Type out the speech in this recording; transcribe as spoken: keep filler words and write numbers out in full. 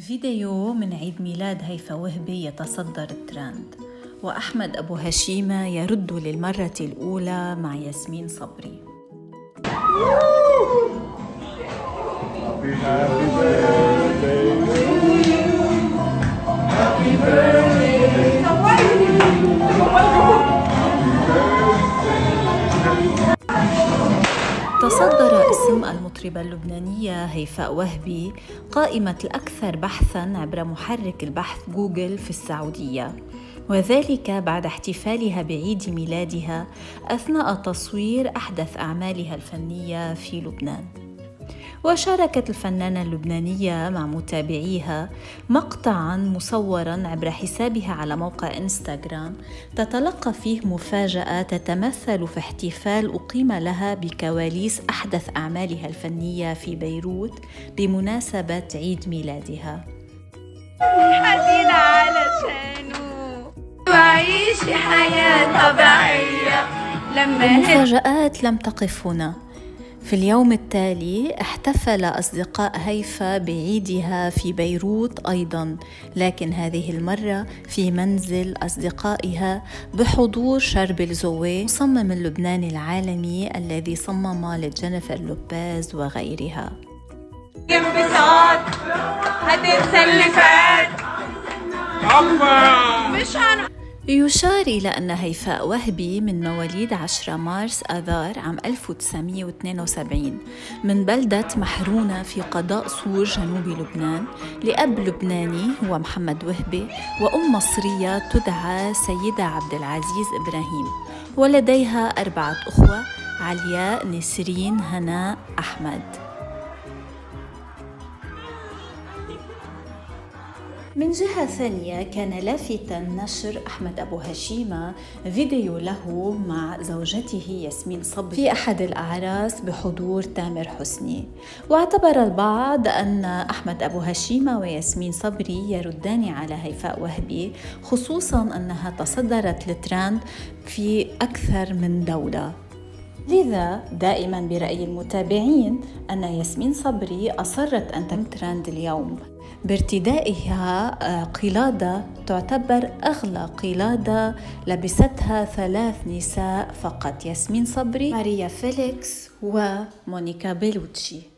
فيديو من عيد ميلاد هيفاء وهبي يتصدر الترند، وأحمد أبو هشيمة يرد للمرة الأولى مع ياسمين صبري. تصدر اسم المطربة اللبنانية هيفاء وهبي قائمة الأكثر بحثاً عبر محرك البحث غوغل في السعودية، وذلك بعد احتفالها بعيد ميلادها أثناء تصوير أحدث أعمالها الفنية في لبنان. وشاركت الفنانة اللبنانية مع متابعيها مقطعاً مصوراً عبر حسابها على موقع إنستغرام تتلقى فيه مفاجأة تتمثل في احتفال أقيم لها بكواليس أحدث أعمالها الفنية في بيروت بمناسبة عيد ميلادها. حزينة علشانه وعيش حياة طبيعية. المفاجآت لم تقف هنا، في اليوم التالي احتفل أصدقاء هيفاء بعيدها في بيروت أيضاً، لكن هذه المرة في منزل أصدقائها بحضور شربل زوي، مصمم اللبناني العالمي الذي صمم لجينيفر لوبيز وغيرها. يشار إلى أن هيفاء وهبي من مواليد عشرة مارس آذار عام ألف وتسعمئة واثنين وسبعين من بلدة محرونة في قضاء صور جنوب لبنان، لأب لبناني هو محمد وهبي وأم مصرية تدعى سيدة عبد العزيز إبراهيم، ولديها أربعة أخوة: علياء، نسرين، هناء، أحمد. من جهة ثانية، كان لافتا نشر أحمد أبو هشيمة فيديو له مع زوجته ياسمين صبري في أحد الأعراس بحضور تامر حسني، واعتبر البعض أن أحمد أبو هشيمة وياسمين صبري يردان على هيفاء وهبي، خصوصا أنها تصدرت الترند في أكثر من دولة. لذا دائما برأي المتابعين أن ياسمين صبري أصرت أن تكون ترند اليوم بارتدائها قلادة تعتبر أغلى قلادة لبستها ثلاث نساء فقط: ياسمين صبري، ماريا فيليكس، ومونيكا بيلوتشي.